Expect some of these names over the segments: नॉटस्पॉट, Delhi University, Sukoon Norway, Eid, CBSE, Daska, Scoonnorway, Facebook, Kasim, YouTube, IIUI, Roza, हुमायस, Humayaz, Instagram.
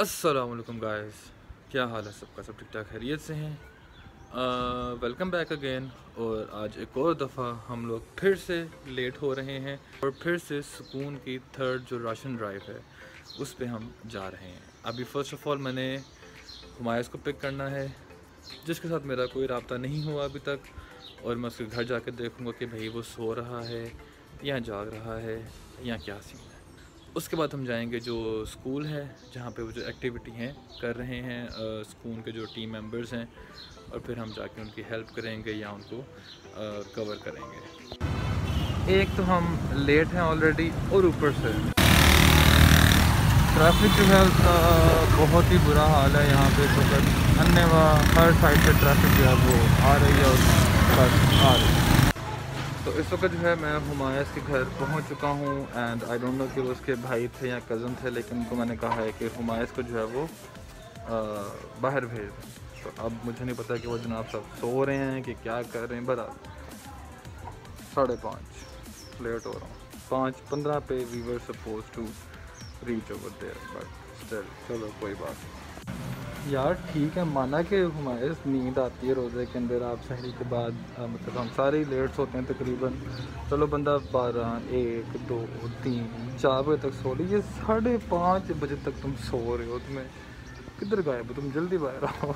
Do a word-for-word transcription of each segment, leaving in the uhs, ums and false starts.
अस्सलाम वालेकुम गाइस, क्या हाल है सबका? सब ठीक ठाक खैरियत से हैं। Welcome back again. और आज एक और दफ़ा हम लोग फिर से लेट हो रहे हैं और फिर से सुकून की थर्ड जो राशन ड्राइव है उस पे हम जा रहे हैं। अभी फ़र्स्ट ऑफ ऑल मैंने हुमायस को पिक करना है, जिसके साथ मेरा कोई रब्ता नहीं हुआ अभी तक, और मैं उसके घर जाकर देखूँगा कि भाई वो सो रहा है या जाग रहा है या क्या सीन। उसके बाद हम जाएंगे जो स्कूल है, जहाँ पे वो जो एक्टिविटी हैं कर रहे हैं सुकून के जो टीम मेंबर्स हैं, और फिर हम जाके उनकी हेल्प करेंगे या उनको आ, कवर करेंगे। एक तो हम लेट हैं ऑलरेडी और ऊपर से ट्रैफिक जो है उसका बहुत ही बुरा हाल है यहाँ पे। तो फिर अन्य हर साइड से ट्रैफिक जो है वो आ रही है और बस आ रही है। तो इस वक्त जो है मैं हुमायस के घर पहुंच चुका हूं, एंड आई डोंट नो कि वो उसके भाई थे या कज़न थे, लेकिन उनको मैंने कहा है कि हुमायस को जो है वो आ, बाहर भेज। तो अब मुझे नहीं पता कि वो जनाब सब सो रहे हैं कि क्या कर रहे हैं। बराबर साढ़े पाँच लेट हो रहा हूँ, पाँच पंद्रह पे we were suppose to reach over there, but still चलो कोई बात नहीं यार। ठीक है, माना कि हुमायस नींद आती है रोज़े के अंदर, आप शहरी के बाद आ, मतलब हम सारे लेट्स होते हैं तकरीबन। चलो बंदा बारह एक दो तीन चार बजे तक सो लीजिए, साढ़े पाँच बजे तक तुम सो रहे हो। तुम्हें किधर गायब हो, तुम जल्दी बाहर आओ।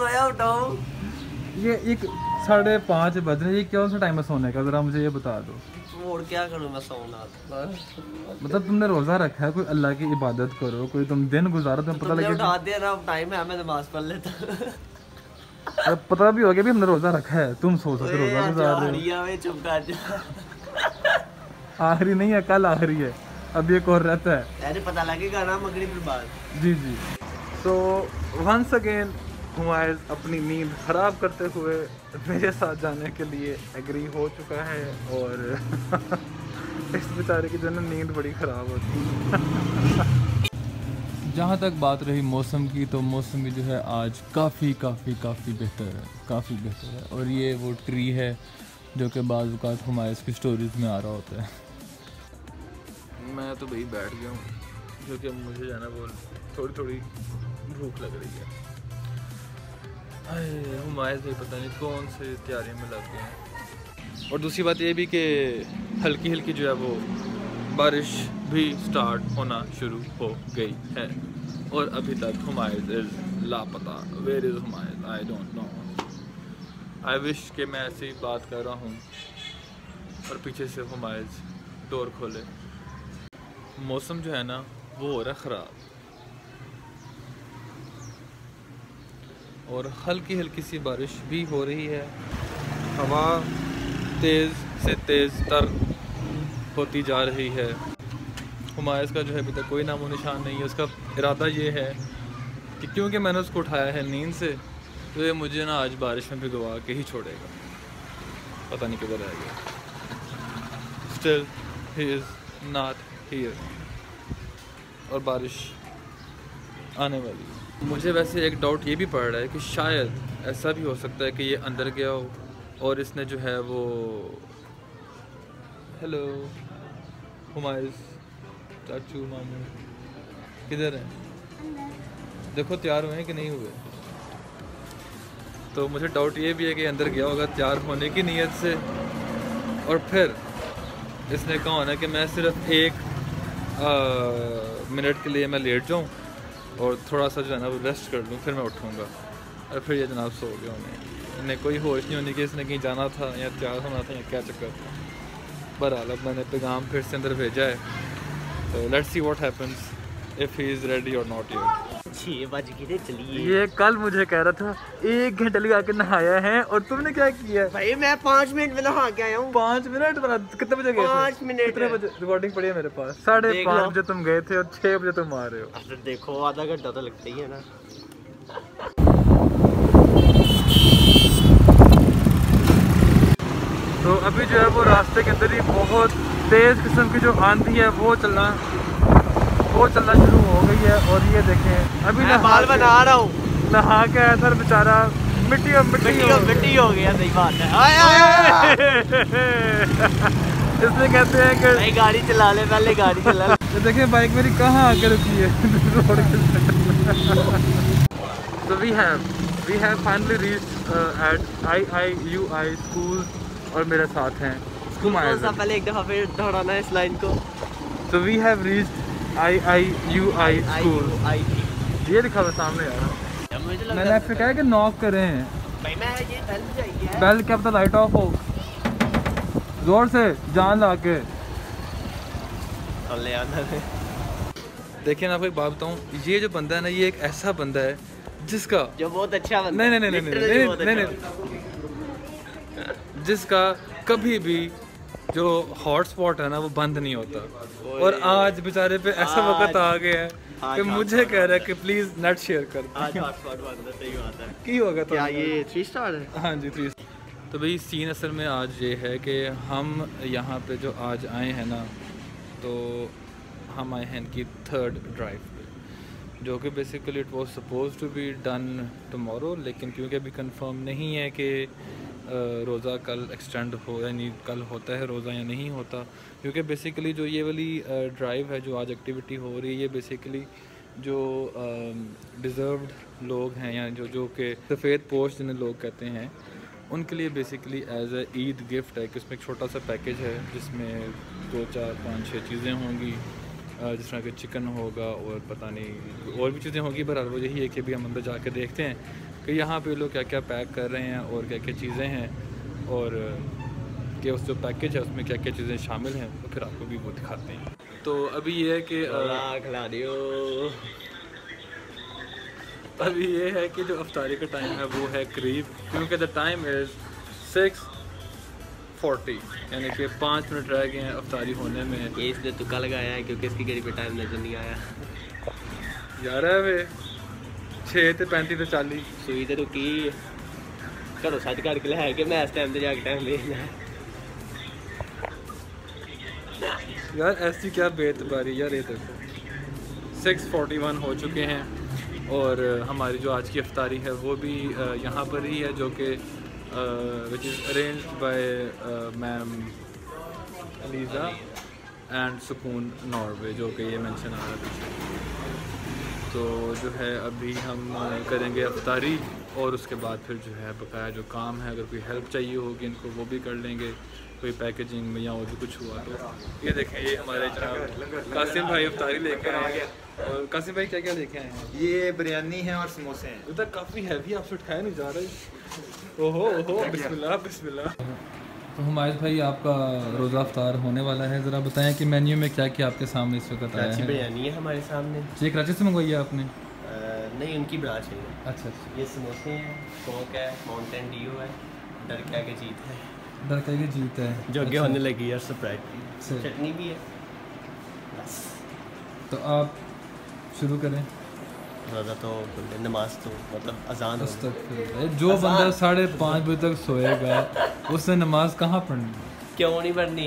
सोया उठाओ। ये एक साढ़े पाँच बज रहे, ये कौन सा टाइम है सोने का? ज़रा मुझे ये बता दो। और क्या करूं मैं, सोना? मतलब तुमने रोजा रखा है, कोई अल्लाह की इबादत करो, कोई तुम दिन गुजारो, तुम्हें पता लगे। उठा दिया ना, टाइम है, मैं नमाज पढ़ लेता। तो पता भी हो गया भी हमने रोजा रखा है, तुम सो सके रोजा गुजार रहे हो। आखिरी नहीं है, कल आखिरी है, अब ये कौन रहता है? अरे पता लगेगा ना मगरिब के बाद। जी जी। सो वंस अगेन हुमायस अपनी नींद ख़राब करते हुए मेरे साथ जाने के लिए एग्री हो चुका है, और इस बेचारे की जो है ना नींद बड़ी ख़राब होती है। जहाँ तक बात रही मौसम की, तो मौसम भी जो है आज काफ़ी काफ़ी काफ़ी बेहतर है, काफ़ी बेहतर है। और ये वो ट्री है जो कि बाज़ औक़ात हुमायस की स्टोरीज में आ रहा होता है। मैं तो भाई बैठ गया हूँ, जो कि मुझे जाना बोल थोड़ी थोड़ी भूख लग रही है। अरे हुमायस भी पता नहीं कौन से तैयारी में लग गए हैं। और दूसरी बात ये भी कि हल्की हल्की जो है वो बारिश भी स्टार्ट होना शुरू हो गई है, और अभी तक हुमायस इज़ लापता। Where is हुमायस? I don't know. I wish कि मैं ऐसे ही बात कर रहा हूँ और पीछे से हुमायस डोर खोले। मौसम जो है ना वो हो रहा ख़राब, और हल्की हल्की सी बारिश भी हो रही है। हवा तेज़ से तेज़ तर होती जा रही है। हुमायस का जो है अभी तक कोई नामो निशान नहीं है। उसका इरादा ये है कि क्योंकि मैंने उसको उठाया है नींद से, तो ये मुझे ना आज बारिश में भिगवा के ही छोड़ेगा, पता नहीं किधर आएगा। Still he is not here, और बारिश आने वाली है। मुझे वैसे एक डाउट ये भी पड़ रहा है कि शायद ऐसा भी हो सकता है कि ये अंदर गया हो और इसने जो है वो हेलो हुमायस चाचू मामू किधर हैं? देखो तैयार हुए हैं कि नहीं हुए। तो मुझे डाउट ये भी है कि अंदर गया होगा तैयार होने की नीयत से, और फिर इसने कहा होना कि मैं सिर्फ एक आ, मिनट के लिए मैं लेट जाऊँ और थोड़ा सा जो है ना वो रेस्ट कर लूँ, फिर मैं उठूँगा। और फिर ये जनाब सो गया। उन्हें इन्हें कोई होश नहीं होने की इसने कहीं जाना था या तैयार होना था या क्या चक्कर था। बहरहाल अब मैंने पैगाम फिर से अंदर भेजा है, तो let's see what happens if he is ready और नॉट येट। छः बजे किधर चलिए? ये कल मुझे कह रहा था एक घंटे लगा के नहाया है, और तुमने क्या किया? भाई मैं पाँच मिनट में नहा के आया हूँ। पाँच मिनट बना कितने बजे गए? पाँच मिनट कितने बजे? रिकॉर्डिंग पड़ी है मेरे पास। साढ़े पाँच बजे तुम गए थे और छः बजे तुम आ रहे हो। अरे देखो आधा घंटा तो लगता ही है ना। तो अभी जो है वो रास्ते के अंदर ही बहुत तेज़ किस्म की जो आंधी है वो चलना वो चलना शुरू हो गई है। और ये देखें अभी मैं बाल बना रहा हूँ, नहा के आया था बेचारा, मिट्टी मिट्टी मिट्टी हो गया। सही बात है। इसलिए कहते हैं कि नहीं गाड़ी चला ले, पहले गाड़ी चला ले। तो देखिए बाइक मेरी कहाँ आके रुकी है रोड के साइड। तो we have we have finally reached at I I U I school और मेरे साथ हैं हुमायज़। पहले एक दफ़ा फिर दोहराना है इस लाइन को। तो we have reached I I U I school, ये लिखा हुआ सामने यार। मैंने आपसे कहा कि नॉक करें भाई, मैं ये बेल बजाई है, बेल क्या पता लाइट ऑफ हो, जोर से जान ला के। देखिए ना आपको एक बात बताऊँ, ये जो बंदा है ना ये एक ऐसा बंदा है जिसका जो बहुत अच्छा बंदा नहीं नहीं नहीं नहीं नहीं जिसका कभी भी जो हॉट स्पॉट है ना वो बंद नहीं होता। और आज बेचारे पे ऐसा वक्त आ गया है कि मुझे कह रहा है कि प्लीज नेट शेयर कर आज हॉट स्पॉट बंद है। सही बात है की होगा तो ये थ्री स्टार है। हाँ जी थ्री। तो भाई सीन असल में आज ये है कि हम यहाँ पे जो आज आए हैं ना, तो हम आए हैं इनकी थर्ड ड्राइव पे, जो कि basically it was suppose to be done tomorrow, लेकिन क्योंकि अभी कंफर्म नहीं है कि रोज़ा कल एक्सटेंड हो यानी कल होता है रोज़ा या नहीं होता, क्योंकि बेसिकली जो ये वाली ड्राइव है जो आज एक्टिविटी हो रही है ये बेसिकली जो डिज़र्व्ड लोग हैं या जो जो के सफ़ेद पोश जिन्हें लोग कहते हैं उनके लिए basically as a Eid gift है कि उसमें एक छोटा सा पैकेज है जिसमें दो चार पाँच छः चीज़ें होंगी, जिस तरह के चिकन होगा और पता नहीं और भी चीज़ें होंगी। बहरहाल वो यही है कि अभी हम अंदर जा कर देखते हैं कि यहाँ पे लोग क्या क्या पैक कर रहे हैं और क्या क्या चीज़ें हैं और कि उस जो पैकेज है उसमें क्या क्या चीज़ें शामिल हैं, तो फिर आपको भी वो दिखाते हैं। तो अभी ये है कि अभी ये है कि जो अफ्तारी का टाइम है वो है करीब, क्योंकि the time is six forty, यानी कि पाँच मिनट रह गए हैं अफ्तारी होने में। ये इसने तुक्का लगाया है क्योंकि इसकी घड़ी पे टाइम नजर नहीं आया यार। वे छे तो पैंती तो चाली सुई तो रुकी घरों सच करके लै के मैं इस टाइम से जाके टाइम लेना यार। ऐसी क्या बेतबारी यार। ये देखो सिक्स फोर्टी वन हो चुके हैं और हमारी जो आज की अफ्तारी है वो भी यहाँ पर ही है, जो कि which is arrange by ma'am Aliza and Sukoon Norway, जो कि ये मेंशन आ रहा है। तो जो है अभी हम करेंगे अफ्तारी और उसके बाद फिर जो है बकाया जो काम है, अगर कोई हेल्प चाहिए होगी इनको वो भी कर लेंगे, कोई पैकेजिंग में या और भी कुछ हुआ तो। ये देखें ये हमारे कासिम भाई अफ्तारी लेके आए हैं। और कासिम भाई क्या क्या लेके आए हैं? ये बिरयानी है और समोसे हैं। उधर काफ़ी हैवी आपसे उठाया नहीं जा रहा। ओहो ओहो बिस्मिल्लाह बिस्मिल्लाह। तो हुमायद भाई आपका रोज़ा अफ्तार होने वाला है, ज़रा बताएं कि मेन्यू में क्या क्या आपके सामने इस वक्त आया है। बिरयानी है हमारे सामने। ये कराची से मंगवाई है आपने? आ, नहीं उनकी ब्रांच है। अच्छा अच्छा। ये समोसे हैं, कोक है, माउंटेन ड्यू है, डरका की जीत है। डरका की जीत है जो आगे अच्छा। होने लगी है। स्प्राइट चटनी भी है। तो आप शुरू करें। रोज़ा तो नमाज तो मतलब अजान जो अजान। बंदा साढ़े पाँच बजे तक सोएगा उसने नमाज कहाँ पढ़नी? क्यों नहीं पढ़नी?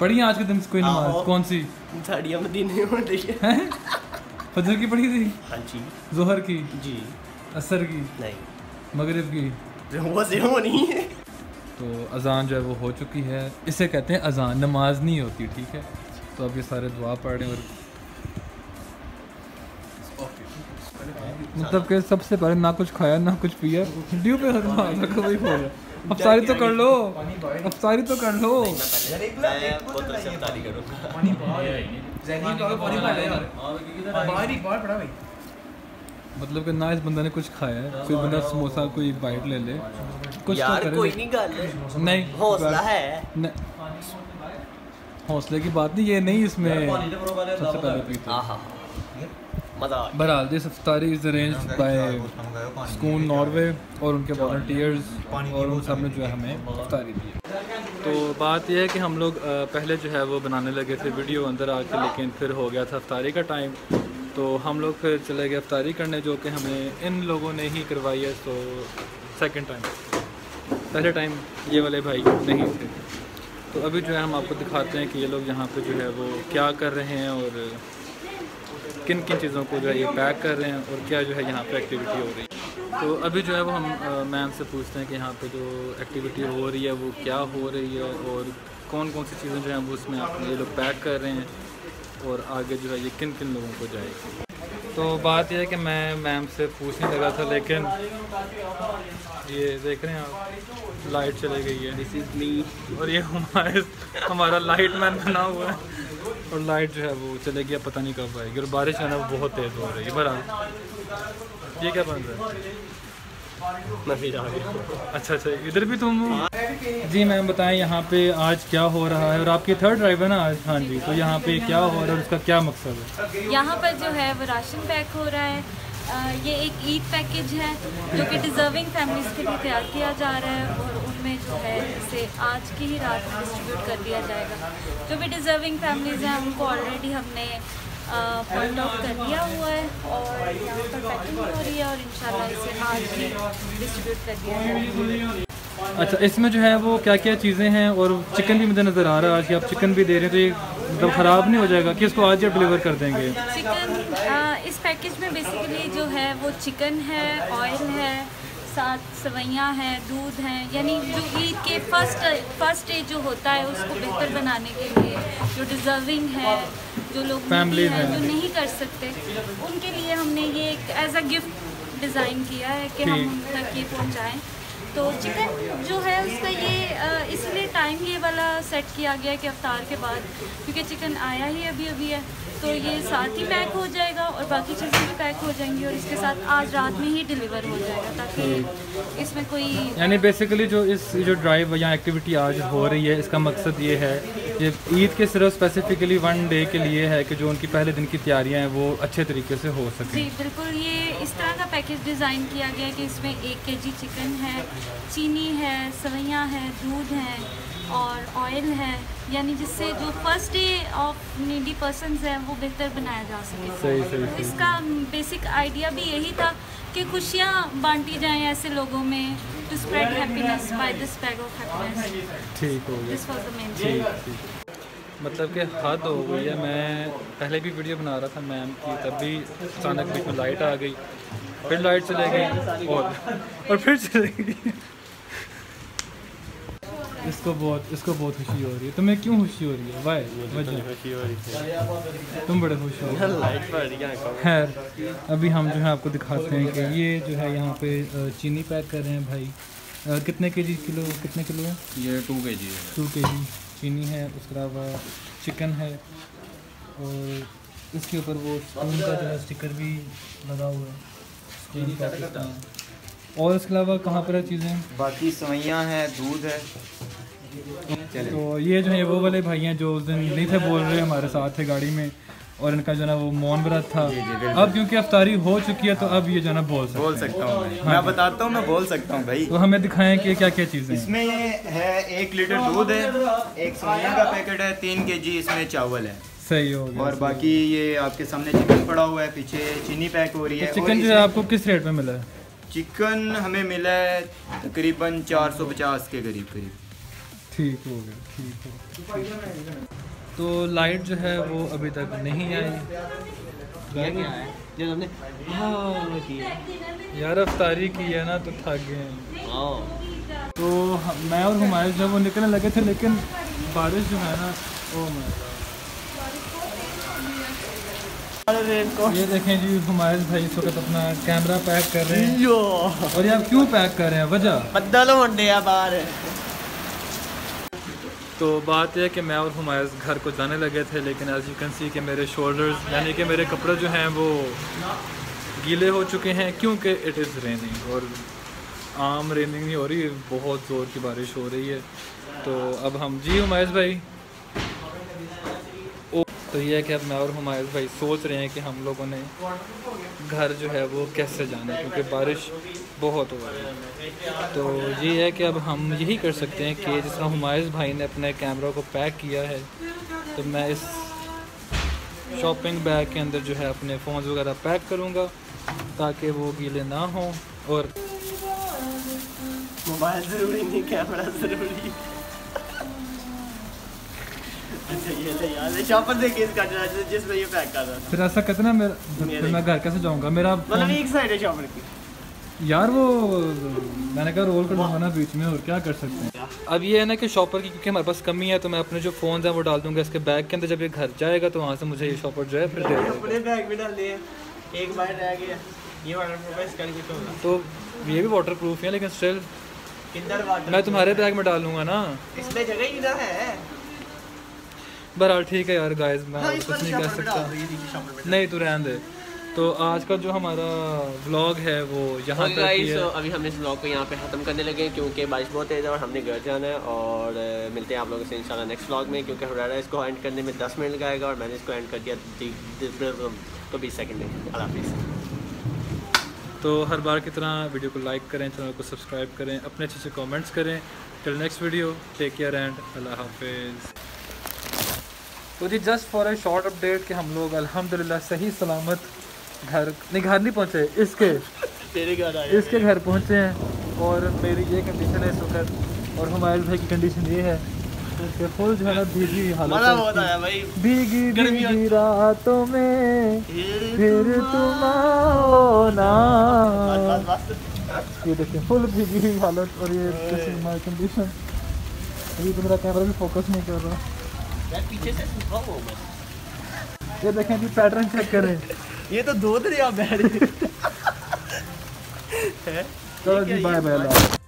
पढ़ी आज के दिन कोई नमाज? कौन सी? साड़ियाँ मदीने में है। फजर की पढ़ी थी? हाँ जी। जोहर की? जी। असर की? नहीं। मगरिब की? वो से वो नहीं है। तो अजान जो है वो हो चुकी है, इसे कहते हैं अजान, नमाज नहीं होती। ठीक है तो अब ये सारे दुआ पढ़ें और मतलब के सबसे पहले ना कुछ खाया ना कुछ पिया ड्यू पे वही हो गया। अफ्तारी तो कर लो, अफ्तारी तो कर लो। मतलब कि ना इस बंदा ने कुछ खाया है, कोई बंदा समोसा कोई बाइट ले ले कुछ तो नहीं। हौसला है हौसले की बात नहीं, ये नहीं इसमें सबसे पहले पीता। बहरहाल दिस इफ्तारी is arranged by Sukoon Norway और उनके वॉलंटियर्स और उन सब ने जो है हमें इफ्तारी दी। तो बात यह है कि हम लोग पहले जो है वो बनाने लगे थे वीडियो अंदर आके, लेकिन फिर हो गया था इफ्तारी का टाइम तो हम लोग फिर चले गए इफ्तारी करने, जो कि हमें इन लोगों ने ही करवाई है। तो सेकेंड टाइम, पहले टाइम ये वाले भाई नहीं थे। तो अभी जो है हम आपको दिखाते हैं कि ये लोग यहाँ पर जो है वो क्या कर रहे हैं और किन किन चीज़ों को जो है ये पैक कर रहे हैं और क्या जो है यहाँ पे एक्टिविटी हो रही है। तो अभी जो है वो हम मैम से पूछते हैं कि यहाँ पे जो एक्टिविटी हो रही है वो क्या हो रही है और कौन कौन सी चीज़ें जो हैं वो उसमें आप ये लोग पैक कर रहे हैं और आगे जो है ये किन किन लोगों को जाएगी। तो बात यह है कि मैं मैम से पूछने लगा था, लेकिन ये देख रहे हैं आप लाइट चली गई है। दिस इज़ मी और ये हमारे हमारा लाइट मैन बना हुआ है और लाइट जो है वो चले गया, पता नहीं कब आएगी। और बारिश है ना वो बहुत तेज़ हो रही है। बहरहाल ये क्या बन रहा है? अच्छा अच्छा, इधर भी तुम जी। मैम बताएं यहाँ पे आज क्या हो रहा है, और आपकी थर्ड ड्राइव है ना आज? हाँ जी। तो यहाँ पे क्या हो रहा है और उसका क्या मकसद है? यहाँ पर जो है वो राशन पैक हो रहा है। आ, ये एक ईद पैकेज है जो कि डिजर्विंग फैमिलीज़ के लिए तैयार किया जा रहा है और उनमें जो है इसे आज की ही रात में डिस्ट्रीब्यूट कर दिया जाएगा। जो भी डिजर्विंग फैमिलीज़ हैं उनको ऑलरेडी हमने पॉइंट आउट कर दिया हुआ है और यहाँ पर पैकिंग हो रही है और इंशाल्लाह इसे आज ही डिस्ट्रीब्यूट कर दिया जाएगा। अच्छा, इसमें जो है वो क्या क्या चीज़ें हैं? और चिकन भी मुझे नज़र आ रहा है आज कि आप चिकन भी दे रहे हैं, तो ये मतलब ख़राब नहीं हो जाएगा कि इसको आज ही डिलीवर कर देंगे? चिकन आ, इस पैकेज में बेसिकली जो है वो चिकन है, ऑयल है, साथ सवैयाँ हैं, दूध हैं, यानी जो ईद के फर्स्ट फर्स्ट डे जो होता है उसको बेहतर बनाने के लिए जो डिजर्विंग है, जो लोग फैमिली हैं जो नहीं कर सकते, उनके लिए हमने ये एज अ गिफ्ट डिज़ाइन किया है कि हम उन तक ये पहुँचाएँ। तो चिकन जो है उसका ये इसलिए टाइम ये वाला सेट किया गया कि अफ्तार के बाद, क्योंकि चिकन आया ही अभी अभी है, तो ये साथ ही पैक हो जाएगा और बाकी चीज़ें भी पैक हो जाएंगी और इसके साथ आज रात में ही डिलीवर हो जाएगा, ताकि इसमें कोई यानी बेसिकली जो इस जो ड्राइव या एक्टिविटी आज हो रही है इसका मकसद ये है, ये ईद के सिर्फ स्पेसिफिकली वन डे के लिए है कि जो उनकी पहले दिन की तैयारियाँ हैं वो अच्छे तरीके से हो सकें। जी बिल्कुल, ये इस तरह का पैकेज डिज़ाइन किया गया है कि इसमें एक के जी चिकन है, चीनी है, सवैयाँ है, दूध है और ऑयल है, यानी जिससे जो first day of needy persons हैं वो बेहतर बनाया जा सके। सही सही। तो इसका बेसिक आइडिया भी यही था कि खुशियाँ बांटी जाएँ ऐसे लोगों में, to spread happiness by this bag of happiness. ठीक हो गया, this was the main thing. मतलब कि हद हो गई है। मैं पहले भी वीडियो बना रहा था मैम की, तब भी अचानक बीच में लाइट आ गई, फिर लाइट चले गई और और फिर चले गई। इसको बहुत इसको बहुत खुशी हो रही है। तुम्हें क्यों खुशी हो रही है? वाई खुशी हो रही है? तुम बड़े खुश हो। खैर अभी हम जो है आपको दिखाते हैं कि ये जो है यहाँ पे चीनी पैक कर रहे हैं भाई। कितने के जी किलो कितने किलो है ये? टू के जी है। टू के जी चीनी है, उसके अलावा चिकन है और इसके ऊपर वो स्पून का जो है स्टिकर भी लगा हुआ है। और इसके अलावा कहाँ पर है चीज़ें? बाकी सवैयाँ हैं, दूध है। तो ये जो है वो वाले भाई हैं जो उस दिन नहीं थे, बोल रहे हमारे साथ थे गाड़ी में, और इनका जो ना वो मौन व्रत था। अब क्योंकि अफ्तारी हो चुकी है तो अब ये जो ना बोल सकते बोल सकता हूँ मैं। हाँ। मैं बताता हूँ, मैं बोल सकता हूँ भाई। तो हमें दिखाएं कि क्या क्या चीज़ें इसमें है। एक लीटर दूध है, एक सोने का पैकेट है, तीन के जी इसमें चावल है। सही हो गया। और बाकी ये आपके सामने चिकन पड़ा हुआ है, पीछे चीनी पैक हो रही है। चिकन जो है आपको किस रेट में मिला है? चिकन हमें मिला है तकरीबन चार सौ पचास के करीब करीब। ठीक हो गया, ठीक हो। तो लाइट जो है वो अभी तक नहीं आई। क्या क्या है जो हमने हाँ किया यार, अफ्तारी की है ना तो थक गए। तो मैं और हुमायूं जब वो निकलने लगे थे, लेकिन बारिश जो है ना ओ मैं ये देखें जी हुमायूं भाई इस वक्त अपना कैमरा पैक कर रहे हैं। और ये आप क्यों पैक कर रहे हैं? वजह बदलो मंडे बाहर। तो बात यह है कि मैं और हुमायूं घर को जाने लगे थे, लेकिन एज यू कैन सी कि मेरे शोल्डर्स यानी कि मेरे कपड़े जो हैं वो गीले हो चुके हैं क्योंकि इट इज़ रेनिंग। और आम रेनिंग नहीं हो रही, बहुत ज़ोर की बारिश हो रही है। तो अब हम जी हुमायूं भाई ओ, तो यह है कि अब मैं और हुमायूं भाई सोच रहे हैं कि हम लोगों ने घर जो है वो कैसे जाना, क्योंकि बारिश बहुत हो रही है। तो ये है कि अब हम यही कर सकते हैं कि जिस तरह हुमायूं भाई ने अपने कैमरा को पैक किया है, तो मैं इस शॉपिंग बैग के अंदर जो है अपने फ़ोन वगैरह पैक करूँगा ताकि वो गीले ना हों। और मोबाइल ज़रूरी नहीं, कैमरा ज़रूरी। फिर ऐसा कहते ना, मैं घर कैसे जाऊँगा? मेरा मतलब एक साइड है शॉपर की, यार वो मैंने कहा रोल करना होना बीच में और क्या कर सकते हैं। अब ये है ना कि शॉपर की क्योंकि हमारे पास कमी है तो मैं अपने जो फ़ोन हैं वो डाल दूंगा इसके बैग के अंदर, जब ये घर जाएगा तो वहाँ से मुझे ये शॉपर जो है फिर दे अपने बैग में डाल दिए। एक बार रह गया ये वाटरप्रूफ तो ये भी वाटरप्रूफ है लेकिन स्टिल मैं तुम्हारे बैग में डालूंगा ना, इसमें जगह ही ना है। बहरहाल ठीक है यार गाइस मैं कुछ नहीं कर सकता, नहीं तो रहने दे। तो आज का जो हमारा व्लॉग है वो यहाँ तक ही है। अभी हमने इस व्लॉग को यहाँ पे ख़त्म करने लगे क्योंकि बारिश बहुत तेज़ है और हमने घर जाना है और मिलते हैं आप लोगों से इंशाल्लाह नेक्स्ट व्लॉग में, क्योंकि हमारा इसको एंड करने में दस मिनट लगाएगा और मैंने इसको एंड कर दिया तो बीस सेकेंड में। अल्लाह हाफिज़। तो हर बार की तरह वीडियो को लाइक करें, चैनल को सब्सक्राइब करें, अपने अच्छे अच्छे कॉमेंट्स करें। Till next video take care and अल्लाह हाफिज़। तो जी just for a short update कि हम लोग अल्हम्दुलिल्लाह सही सलामत घर नहीं घर नहीं पहुँचे इसके तेरे घर आए इसके घर पहुँचे हैं। और मेरी ये कंडीशन है इस वक्त और हुमायूं भाई की कंडीशन ये है कि फुल जो है ना भीगी हालत भीगी भीगी रातों में फिर तुम आओ ना, ये देखिए फुल भीगी हालत और ये कंडीशन। अभी तो मेरा कैमरा भी फोकस नहीं कर रहा पीछे से हो, ये देखें जी पैटर्न चेक करें ये तो दो दरिया बैठ है। चलो जी बाय बाय।